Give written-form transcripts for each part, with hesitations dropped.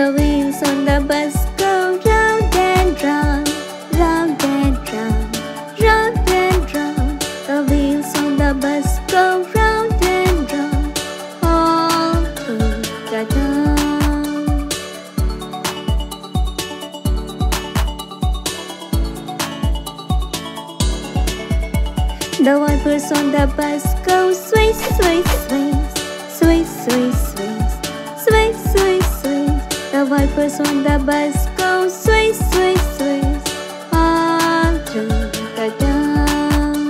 The wheels on the bus go round and round, round and round, round and round. The wheels on the bus go round and round, all through the town. The wipers on the bus go sway, sway, sway, sway, sway, sway, sway, sway, sway. The wipers on the bus go sway, sway, sway, all through the town.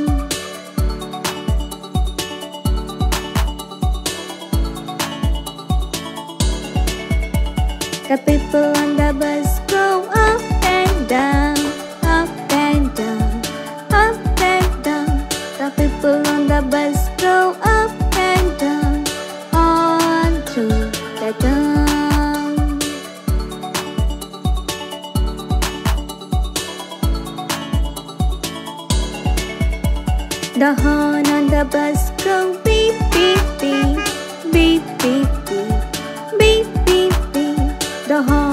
The people on the bus go up and down, up and down, up and down. The people on the bus go up and down, all through the town. The horn on the bus go beep, beep, beep, beep, beep, beep, beep, beep, beep. The horn